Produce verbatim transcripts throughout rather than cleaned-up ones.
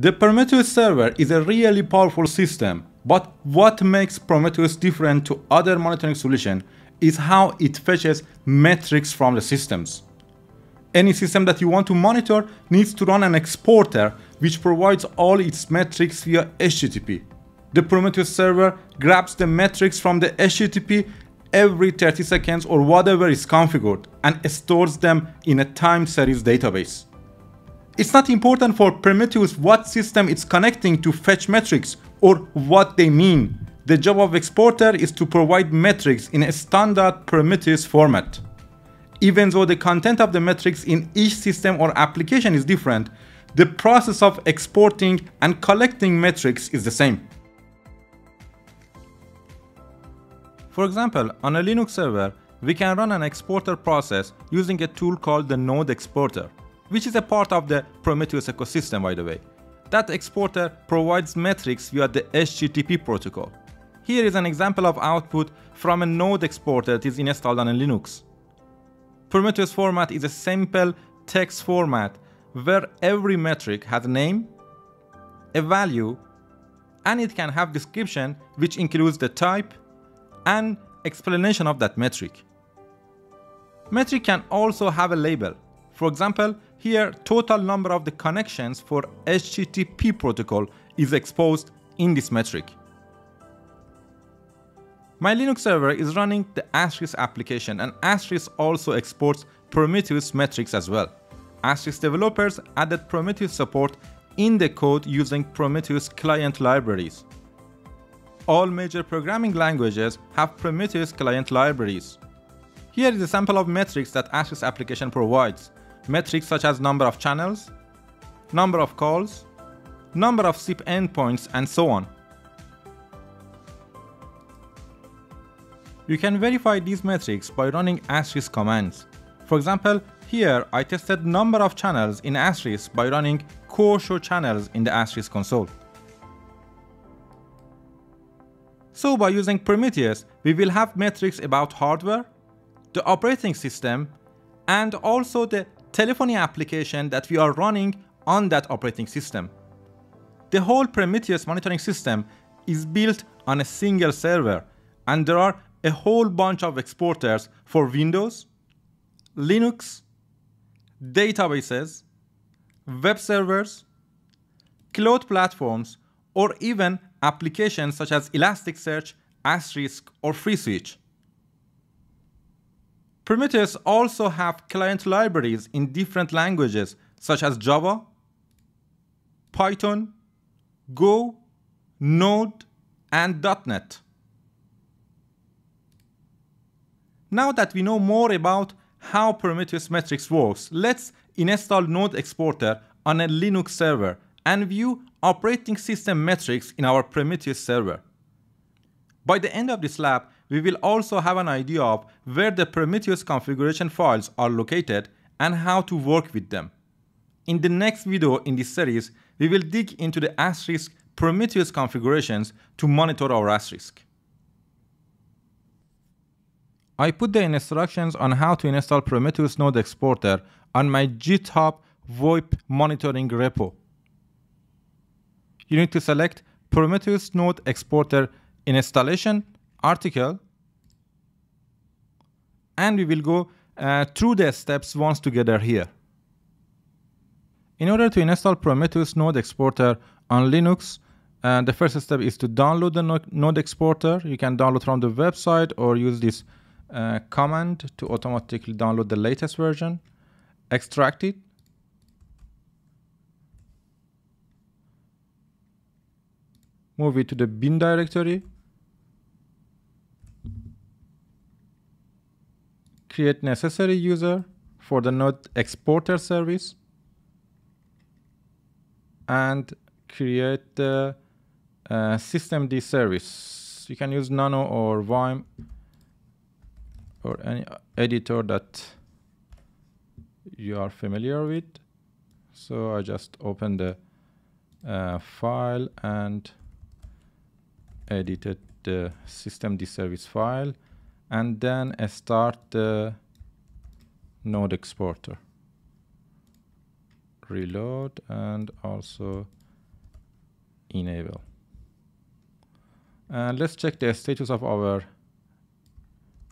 The Prometheus server is a really powerful system, but what makes Prometheus different to other monitoring solutions is how it fetches metrics from the systems. Any system that you want to monitor needs to run an exporter which provides all its metrics via H T T P. The Prometheus server grabs the metrics from the H T T P every thirty seconds or whatever is configured and stores them in a time series database. It's not important for Prometheus what system it's connecting to fetch metrics or what they mean. The job of exporter is to provide metrics in a standard Prometheus format. Even though the content of the metrics in each system or application is different, the process of exporting and collecting metrics is the same. For example, on a Linux server, we can run an exporter process using a tool called the Node Exporter, which is a part of the Prometheus ecosystem, by the way. That exporter provides metrics via the H T T P protocol. Here is an example of output from a Node Exporter that is installed on a Linux. Prometheus format is a simple text format where every metric has a name, a value, and it can have description which includes the type and explanation of that metric. Metric can also have a label. For example, here total number of the connections for H T T P protocol is exposed in this metric. My Linux server is running the Asterisk application, and Asterisk also exports Prometheus metrics as well. Asterisk developers added Prometheus support in the code using Prometheus Client Libraries. All major programming languages have Prometheus Client Libraries. Here is a sample of metrics that Asterisk application provides. Metrics such as number of channels, number of calls, number of S I P endpoints, and so on. You can verify these metrics by running Asterisk commands. For example, here I tested number of channels in Asterisk by running core show channels in the Asterisk console. So by using Prometheus, we will have metrics about hardware, the operating system, and also the telephony application that we are running on that operating system. The whole Prometheus monitoring system is built on a single server, and there are a whole bunch of exporters for Windows, Linux, databases, web servers, cloud platforms, or even applications such as Elasticsearch, Asterisk, or FreeSwitch. Prometheus also have client libraries in different languages such as Java, Python, Go, Node, and dot net. Now that we know more about how Prometheus metrics works, let's install Node Exporter on a Linux server and view operating system metrics in our Prometheus server. By the end of this lab, we will also have an idea of where the Prometheus configuration files are located and how to work with them. In the next video in this series, we will dig into the Asterisk Prometheus configurations to monitor our Asterisk. I put the instructions on how to install Prometheus Node Exporter on my GitHub VoIP monitoring repo. You need to select Prometheus Node Exporter installation article, and we will go uh, through the steps once together here. In order to install Prometheus Node Exporter on Linux, uh, the first step is to download the Node Exporter. You can download from the website or use this Uh, command to automatically download the latest version, extract it, move it to the bin directory, create necessary user for the Node Exporter service, and create the uh, systemd service. You can use Nano or Vim, or any editor that you are familiar with. So I just open the uh, file and edited the systemd service file, and then I start the Node Exporter. Reload and also enable. And let's check the status of our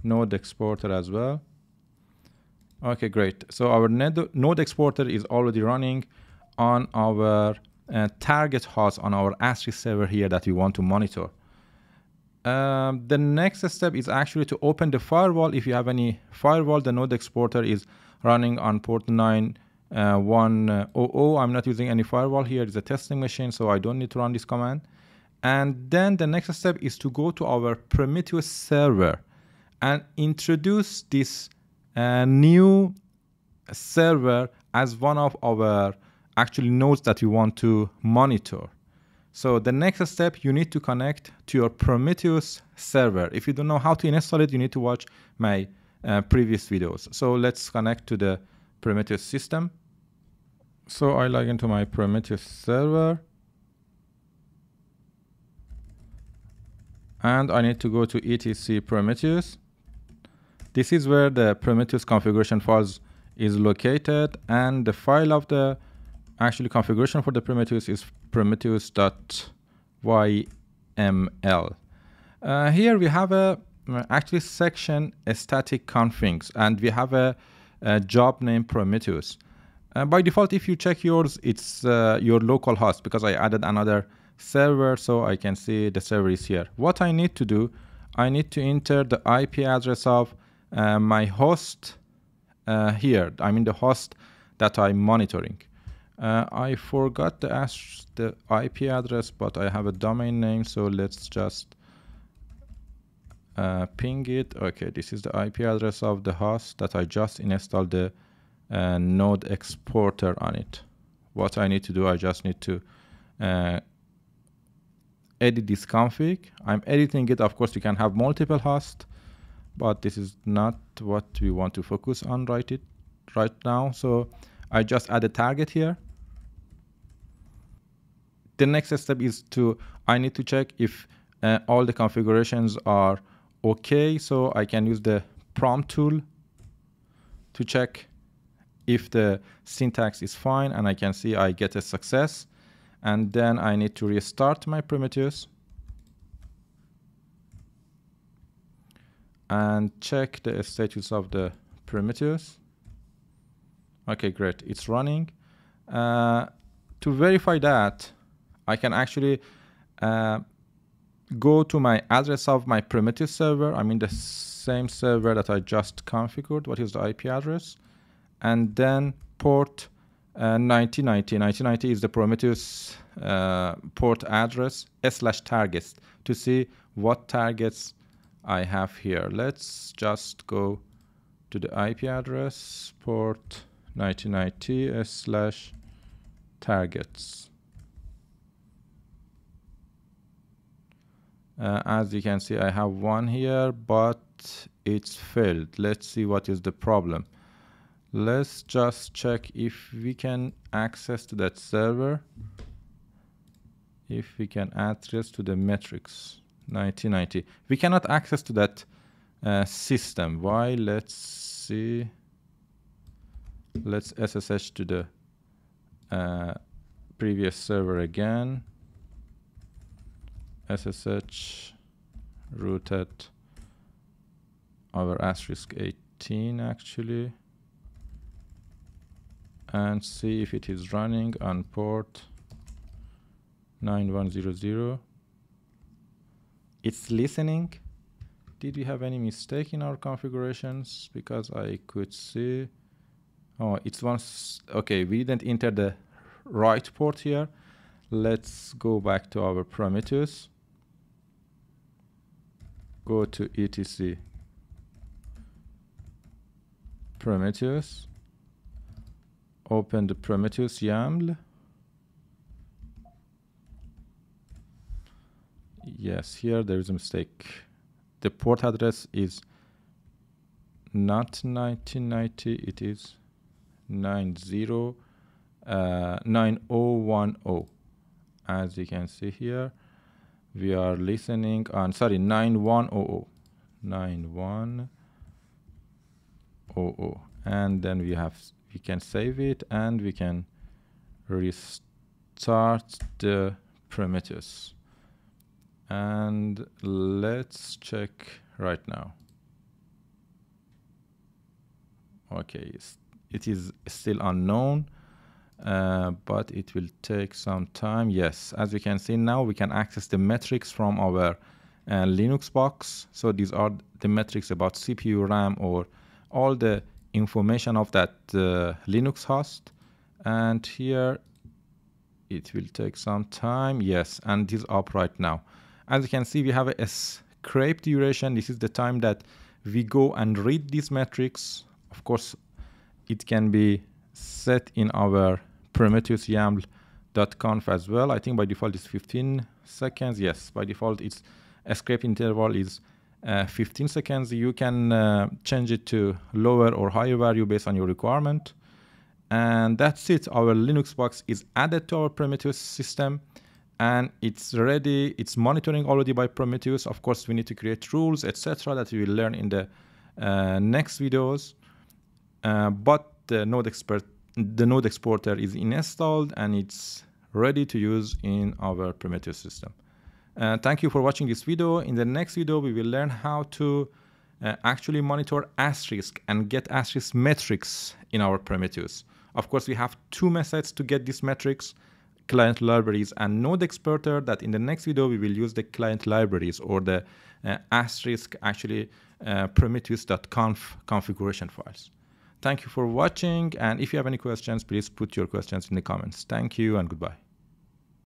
node exporter as well. Okay, great. So our node exporter is already running on our uh, target host, on our Asterisk server here that we want to monitor. Um, the next step is actually to open the firewall. If you have any firewall, the node exporter is running on port nine one zero zero. I'm not using any firewall here. It's a testing machine, so I don't need to run this command. And then the next step is to go to our Prometheus server and introduce this uh, new server as one of our actual nodes that we want to monitor. So the next step, you need to connect to your Prometheus server. If you don't know how to install it, you need to watch my uh, previous videos. So let's connect to the Prometheus system. So I log into my Prometheus server. And I need to go to E T C Prometheus. This is where the Prometheus configuration files is located, and the file of the actual configuration for the Prometheus is prometheus dot Y M L. Uh, here we have a actually section a static configs, and we have a, a job name Prometheus. Uh, by default, if you check yours, it's uh, your local host, because I added another server, so I can see the server is here. What I need to do, I need to enter the I P address of uh, my host uh, here. I mean the host that I'm monitoring. Uh, I forgot to ask the I P address, but I have a domain name, so let's just uh, ping it. Okay, this is the I P address of the host that I just installed the uh, node exporter on it. What I need to do, I just need to uh, edit this config. I'm editing it. Of course, you can have multiple hosts, but this is not what we want to focus on right it right now. So I just add a target here. The next step is to, I need to check if uh, all the configurations are okay. So I can use the prompt tool to check if the syntax is fine, and I can see I get a success. And then I need to restart my Prometheus and check the status of the Prometheus. Okay, great, it's running. Uh, to verify that, I can actually uh, go to my address of my Prometheus server, I mean the same server that I just configured, what is the I P address, and then port Uh, ninety ninety. ninety ninety is the Prometheus uh, port address slash targets to see what targets I have here. Let's just go to the I P address port ninety ninety slash targets. Uh, as you can see, I have one here, but it's failed. Let's see what is the problem. Let's just check if we can access to that server, if we can access to the metrics ninety ninety. We cannot access to that uh, system. Why? Let's see. Let's S S H to the uh, previous server again. S S H rooted our asterisk eighteen actually, and see if it is running on port nine one zero zero. It's listening. Did we have any mistake in our configurations? Because I could see, oh, it's once, okay, we didn't enter the right port here. Let's go back to our Prometheus. Go to E T C Prometheus. Open the Prometheus YAML. Yes, here there is a mistake. The port address is not ninety ninety, it is ninety, uh, nine oh one oh. As you can see here, we are listening on, sorry, nine one zero zero. nine one zero zero. And then we have, we can save it, and we can restart the Prometheus. And let's check right now. Okay, it is still unknown, uh, but it will take some time. Yes, as you can see now, we can access the metrics from our uh, Linux box. So these are the metrics about C P U, RAM, or all the information of that uh, Linux host. And here it will take some time. Yes, and it is up right now. As you can see, we have a scrape duration. This is the time that we go and read these metrics. Of course, it can be set in our Prometheus yaml dot conf as well. I think by default it's fifteen seconds. Yes, by default it's a scrape interval is uh, fifteen seconds. You can uh, change it to lower or higher value based on your requirement. And that's it. Our Linux box is added to our Prometheus system, and it's ready. It's monitoring already by Prometheus. Of course, we need to create rules, et cetera, that we will learn in the uh, next videos. Uh, but the node expert, the node exporter is installed, and it's ready to use in our Prometheus system. Uh, thank you for watching this video. In the next video, we will learn how to Uh, actually monitor Asterisk and get Asterisk metrics in our Prometheus. Of course, we have two methods to get these metrics, client libraries and node exporter, that in the next video we will use the client libraries or the uh, Asterisk, actually uh, Prometheus dot conf configuration files. Thank you for watching, and if you have any questions, please put your questions in the comments. Thank you and goodbye.